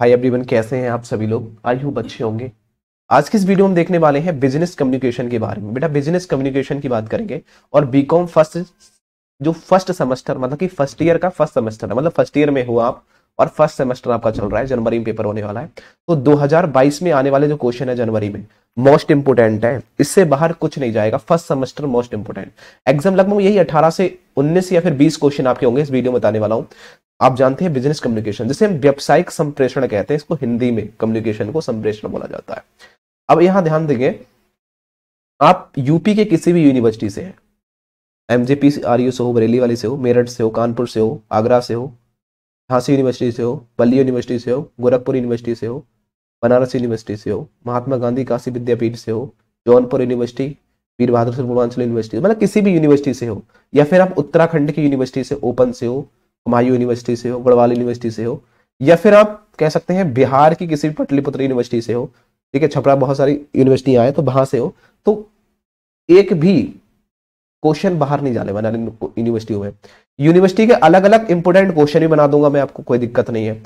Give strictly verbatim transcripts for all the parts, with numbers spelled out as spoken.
Hi everyone, कैसे हैं आप सभी लोग। आई होप अच्छे होंगे। आज की इस वीडियो में देखने वाले हैं बिजनेस कम्युनिकेशन के बारे में। बेटा बिजनेस कम्युनिकेशन की बात करेंगे और बीकॉम फर्स्ट जो फर्स्ट सेमेस्टर मतलब कि फर्स्ट ईयर का फर्स्ट सेमेस्टर है, मतलब फर्स्ट ईयर में हो आप और फर्स्ट सेमेस्टर आपका चल रहा है, जनवरी में पेपर होने वाला है। तो दो हज़ार बाईस में आने वाले जो क्वेश्चन है जनवरी में मोस्ट इंपोर्टेंट है, इससे बाहर कुछ नहीं जाएगा। First semester most important exam लगभग यही अठारह से उन्नीस या फिर बीस क्वेश्चन आपके होंगे। इस वीडियो में बताने वाला हूँ। आप जानते हैं बिजनेस कम्युनिकेशन जिसे हम व्यावसायिक संप्रेषण कहते हैं, इसको हिंदी में कम्युनिकेशन को संप्रेषण बोला जाता है। अब यहां ध्यान देंगे, आप यूपी के किसी भी यूनिवर्सिटी से हैं, एमजेपीआरयू से हो, बरेली वाली से हो, मेरठ से हो, कानपुर से हो, आगरा से हो, झांसी यूनिवर्सिटी से हो, बल्ली यूनिवर्सिटी से हो, गोरखपुर यूनिवर्सिटी से हो, बनारस यूनिवर्सिटी से हो, महात्मा गांधी काशी विद्यापीठ से हो, जौनपुर यूनिवर्सिटी, वीर बहादुर सिंह पूर्वांचल यूनिवर्सिटी, मतलब किसी भी यूनिवर्सिटी से हो, या फिर आप उत्तराखंड की यूनिवर्सिटी से ओपन से हो, कुमायूं यूनिवर्सिटी से हो, गढ़वाल यूनिवर्सिटी से हो, या फिर आप कह सकते हैं बिहार की किसी भी पाटलिपुत्र यूनिवर्सिटी से हो, ठीक है, छपरा बहुत सारी यूनिवर्सिटी आए तो वहां से हो, तो एक भी क्वेश्चन बाहर नहीं जाने वाला यूनिवर्सिटी में। यूनिवर्सिटी के अलग अलग इंपोर्टेंट क्वेश्चन भी बना दूंगा मैं, आपको कोई दिक्कत नहीं है।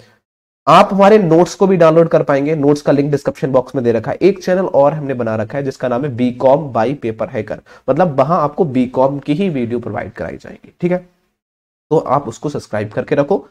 आप हमारे नोट्स को भी डाउनलोड कर पाएंगे, नोट्स का लिंक डिस्क्रिप्शन बॉक्स में दे रखा है। एक चैनल और हमने बना रखा है जिसका नाम है बी.Com बाय पेपर हैकर, मतलब वहां आपको बी.Com की ही वीडियो प्रोवाइड कराई जाएगी, ठीक है। तो आप उसको सब्सक्राइब करके रखो।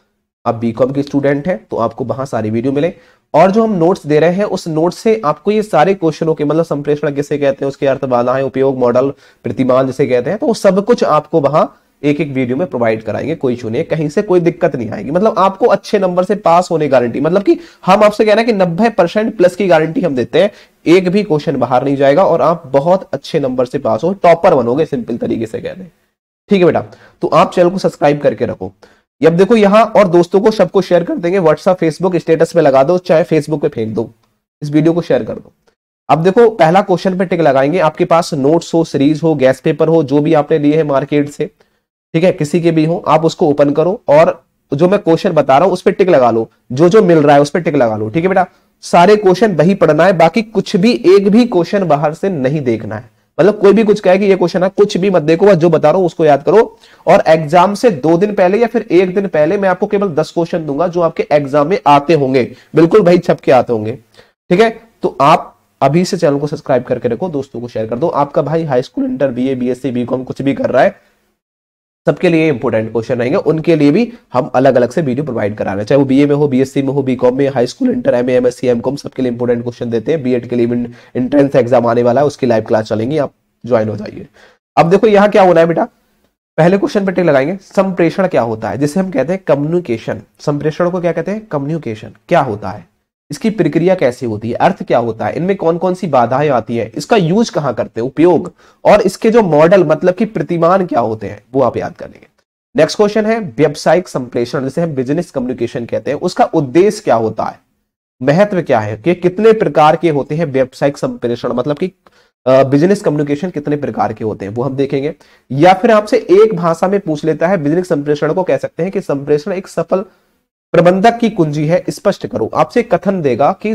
आप बी.Com के स्टूडेंट हैं तो आपको वहां सारी वीडियो मिले, और जो हम नोट्स दे रहे हैं उस नोट्स से आपको ये सारे क्वेश्चनों के मतलब संप्रेषण किसे कहते हैं, उसके अर्थ, बाधाएं, उपयोग, मॉडल, प्रतिमान जिसे कहते हैं, तो सब कुछ आपको वहां एक एक वीडियो में प्रोवाइड कराएंगे। कोई चुनिए, कहीं से कोई दिक्कत नहीं आएगी। मतलब आपको अच्छे नंबर से पास होने की गारंटी, मतलब कि हम आपसे कह रहे हैं कि नब्बे परसेंट प्लस की गारंटी हम देते हैं, एक भी क्वेश्चन बाहर नहीं जाएगा और आप बहुत अच्छे नंबर से पास हो, टॉपर बनोगे, सिंपल तरीके से कहते हैं, ठीक है बेटा। तो आप चैनल को सब्सक्राइब करके रखो। अब देखो यहाँ, और दोस्तों को सबको शेयर कर देंगे, व्हाट्सएप, फेसबुक स्टेटस पे लगा दो, चाहे फेसबुक पे फेंक दो, इस वीडियो को शेयर कर दो। अब देखो पहला क्वेश्चन पे टिक लगाएंगे। आपके पास नोट्स हो, सीरीज हो, गैस पेपर हो, जो भी आपने लिए है मार्केट से, ठीक है, किसी के भी हो, आप उसको ओपन करो और जो मैं क्वेश्चन बता रहा हूं उस पर टिक लगा लो, जो जो मिल रहा है उस पर टिक लगा लो, ठीक है बेटा। सारे क्वेश्चन वही पढ़ना है, बाकी कुछ भी, एक भी क्वेश्चन बाहर से नहीं देखना है। मतलब कोई भी कुछ कहे कि ये क्वेश्चन है, कुछ भी मत देखो, जो बता रहा हूं उसको याद करो। और एग्जाम से दो दिन पहले या फिर एक दिन पहले मैं आपको केवल दस क्वेश्चन दूंगा जो आपके एग्जाम में आते होंगे, बिल्कुल भाई छप के आते होंगे, ठीक है। तो आप अभी से चैनल को सब्सक्राइब करके रखो, दोस्तों को शेयर कर दो। आपका भाई high school, inter, BA, BSc, BCom कुछ भी कर रहा है, सबके लिए इंपोर्टेंट क्वेश्चन आएंगे, उनके लिए भी हम अलग अलग से वीडियो प्रोवाइड करा रहे हैं, चाहे वो बीए में हो, बीएससी में हो, बीकॉम में, high school, inter, MA, MSc, MCom, सबके लिए इंपोर्टेंट क्वेश्चन देते हैं। बीएड के लिए एंट्रेंस एग्जाम आने वाला है, उसकी लाइव क्लास चलेंगी, आप ज्वाइन हो जाइए। अब देखो यहाँ क्या होना है बेटा, पहले क्वेश्चन पे टिक लगाएंगे। संप्रेषण क्या होता है, जिसे हम कहते हैं कम्युनिकेशन, संप्रेषण को क्या कहते हैं, कम्युनिकेशन क्या होता है, इसकी प्रक्रिया कैसी होती है, अर्थ क्या होता है, इनमें कौन कौन सी बाधाएं आती है, इसका यूज कहां करते हैं, उपयोग, और इसके जो मॉडल मतलब कि प्रतिमान क्या होते हैं, वो आप याद कर लेंगे। नेक्स्ट क्वेश्चन है व्यावसायिक संप्रेषण जिसे हम बिजनेस कम्युनिकेशन कहते हैं, उसका उद्देश्य क्या होता है, महत्व क्या है, कि कितने प्रकार के होते हैं व्यावसायिक संप्रेषण, मतलब कि बिजनेस कम्युनिकेशन कितने प्रकार के होते हैं, वो हम देखेंगे। या फिर आपसे एक भाषा में पूछ लेता है, बिजनेस संप्रेषण को कह सकते हैं कि संप्रेषण एक सफल प्रबंधक की कुंजी है, स्पष्ट करो। आपसे कथन देगा कि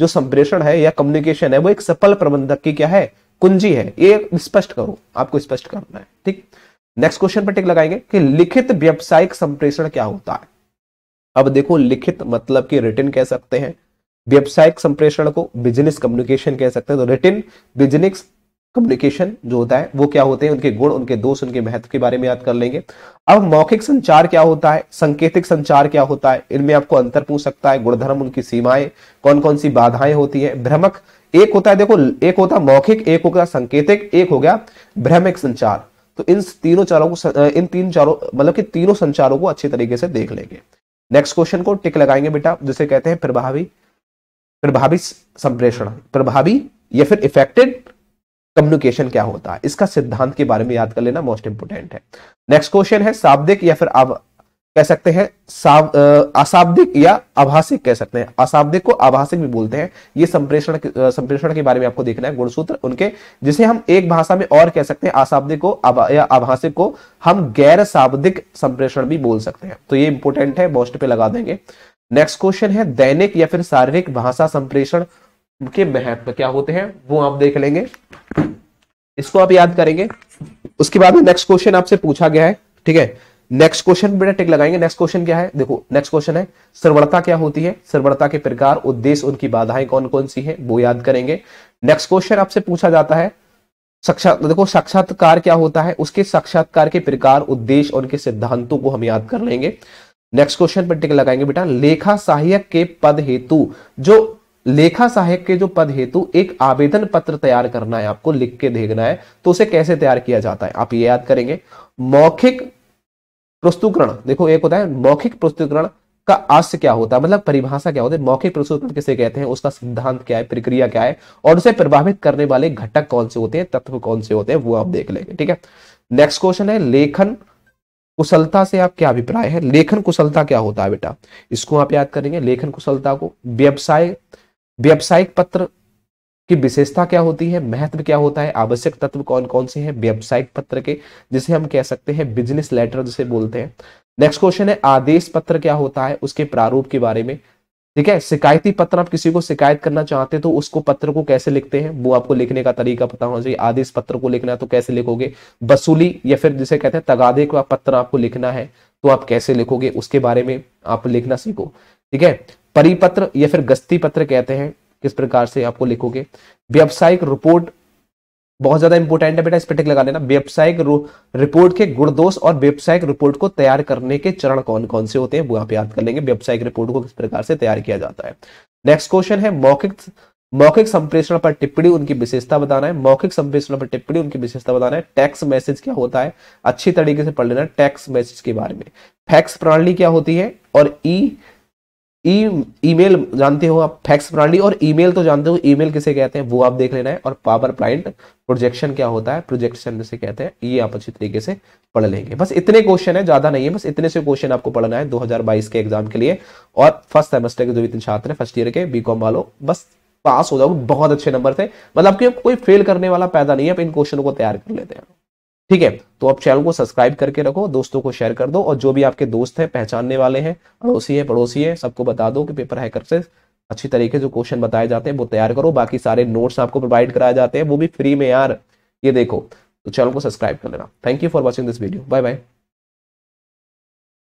जो संप्रेषण है या कम्युनिकेशन है वो एक सफल प्रबंधक की क्या है, कुंजी है, ये स्पष्ट करो, आपको स्पष्ट करना है, ठीक। नेक्स्ट क्वेश्चन पर टिक लगाएंगे कि लिखित व्यावसायिक संप्रेषण क्या होता है। अब देखो लिखित मतलब कि रिटन कह सकते हैं व्यावसायिक संप्रेषण को, बिजनेस कम्युनिकेशन कह सकते हैं। तो रिटन बिजनेस कम्युनिकेशन जो होता है वो क्या होते हैं, उनके गुण, उनके दोष, उनके महत्व के बारे में याद कर लेंगे। अब मौखिक संचार क्या होता है, संकेतिक संचार क्या होता है, इनमें आपको अंतर पूछ सकता है, गुणधर्म, उनकी सीमाएं, कौन कौन सी बाधाएं होती है, भ्रमक, एक होता है, देखो एक होता है मौखिक, एक होगा संकेतिक, एक हो गया भ्रमिक संचार। तो इन तीनों चारों को, इन तीन चारों मतलब कि तीनों संचारों को अच्छे तरीके से देख लेंगे। नेक्स्ट क्वेश्चन को टिक लगाएंगे बेटा, जिसे कहते हैं प्रभावी, प्रभावी संप्रेषण, प्रभावी या फिर इफेक्टेड कम्युनिकेशन क्या होता है, इसका सिद्धांत के बारे में याद कर लेना, मोस्ट इंपोर्टेंट है। नेक्स्ट क्वेश्चन है शाब्दिक या फिर आप कह सकते हैं अशाब्दिक या आभासिक कह सकते हैं, अशाब्दिक को आभासिक भी बोलते हैं। ये संप्रेषण संप्रेषण के बारे में आपको देखना है, गुणसूत्र उनके, जिसे हम एक भाषा में और कह सकते हैं अशाब्दिक को या आभासिक को हम गैर शाब्दिक संप्रेषण भी बोल सकते हैं, तो ये इंपोर्टेंट है, मोस्ट पे लगा देंगे। नेक्स्ट क्वेश्चन है दैनिक या फिर शारीरिक भाषा संप्रेषण के महत्व क्या होते हैं, वो आप देख लेंगे, इसको आप याद करेंगे। उसके बाद में नेक्स्ट क्वेश्चन आपसे पूछा गया है, ठीक है, नेक्स्ट क्वेश्चन बेटा टिक लगाएंगे। नेक्स्ट क्वेश्चन क्या है, देखो नेक्स्ट क्वेश्चन है सर्वरता क्या होती है, सर्वरता के प्रकार, उद्देश्य, उनकी बाधाएं कौन कौन सी हैं, वो याद करेंगे। नेक्स्ट क्वेश्चन आपसे पूछा जाता है साक्षात, देखो साक्षात्कार क्या होता है, उसके साक्षात्कार के प्रकार, उद्देश्य, उनके सिद्धांतों को हम याद कर लेंगे। नेक्स्ट क्वेश्चन पर टिक लगाएंगे बेटा, लेखा सहायक के पद हेतु, जो लेखा सहायक के जो पद हेतु एक आवेदन पत्र तैयार करना है, आपको लिख के भेजना है, तो उसे कैसे तैयार किया जाता है, आप ये याद करेंगे। मौखिक प्रस्तुतीकरण, देखो एक होता है मौखिक प्रस्तुतीकरण का आशय क्या होता है, मतलब परिभाषा क्या होती है, मौखिक प्रस्तुतीकरण किसे कहते हैं, उसका सिद्धांत क्या है, प्रक्रिया क्या है, और उसे प्रभावित करने वाले घटक कौन से होते हैं, तत्व कौन से होते हैं, वो आप देख लेंगे। ठीक है, नेक्स्ट क्वेश्चन है लेखन कुशलता से आप क्या अभिप्राय है, लेखन कुशलता क्या होता है बेटा, इसको आप याद करेंगे। लेखन कुशलता को, व्यवसाय व्यावसायिक पत्र की विशेषता क्या होती है, महत्व क्या होता है, आवश्यक तत्व कौन कौन से हैं व्यावसायिक पत्र के, जिसे हम कह सकते हैं बिजनेस लेटर जिसे बोलते हैं। नेक्स्ट क्वेश्चन है आदेश पत्र क्या होता है, उसके प्रारूप के बारे में। ठीक है, शिकायती पत्र, आप किसी को शिकायत करना चाहते हैं तो उसको पत्र को कैसे लिखते हैं, वो आपको लिखने का तरीका पता होना चाहिए। आदेश पत्र को लिखना है तो कैसे लिखोगे, वसूली या फिर जिसे कहते हैं तगादे का पत्र आपको लिखना है तो आप कैसे लिखोगे, उसके बारे में आप लिखना सीखो। ठीक है, परिपत्र या फिर गस्ती पत्र कहते हैं, किस प्रकार से आपको लिखोगे। व्यावसायिक रिपोर्ट बहुत ज्यादा इंपोर्टेंट है बेटा, इस पर टिक लगा लेना। व्यावसायिक रिपोर्ट के गुण दोष और व्यावसायिक रिपोर्ट को तैयार करने के चरण कौन कौन से होते हैं, वो आप याद कर लेंगे। व्यावसायिक रिपोर्ट को किस प्रकार से तैयार किया जाता है। नेक्स्ट क्वेश्चन है मौखिक मौखिक संप्रेषण पर टिप्पणी, उनकी विशेषता बताना है। मौखिक संप्रेषण पर टिप्पणी, उनकी विशेषता बताना है। टेक्स्ट मैसेज क्या होता है, अच्छी तरीके से पढ़ लेना टेक्स्ट मैसेज के बारे में। फैक्स प्रणाली क्या होती है, और ई ईमेल जानते हो आप, फैक्स प्रणाली और ईमेल तो जानते हो, ईमेल किसे कहते हैं वो आप देख लेना है। और पावर पॉइंट प्रोजेक्शन क्या होता है, प्रोजेक्शन जिसे कहते हैं, ये आप अच्छी तरीके से पढ़ लेंगे। बस इतने क्वेश्चन है, ज्यादा नहीं है, बस इतने से क्वेश्चन आपको पढ़ना है दो हज़ार बाईस के एग्जाम के लिए। और फर्स्ट सेमेस्टर के जो भी छात्र है, फर्स्ट ईयर के बीकॉम वालों, बस पास हो जाओ बहुत अच्छे नंबर से, मतलब कि कोई फेल करने वाला पैदा नहीं है। आप इन क्वेश्चनों को तैयार कर लेते हैं। ठीक है, तो आप चैनल को सब्सक्राइब करके रखो, दोस्तों को शेयर कर दो, और जो भी आपके दोस्त हैं, पहचानने वाले हैं, अड़ोसी हैं, पड़ोसी हैं, सबको बता दो कि पेपर हैकर से अच्छी तरीके जो क्वेश्चन बताए जाते हैं वो तैयार करो। बाकी सारे नोट्स आपको प्रोवाइड कराए जाते हैं, वो भी फ्री में यार, ये देखो। तो चैनल को सब्सक्राइब कर लेना। Thank you for watching this video, bye bye.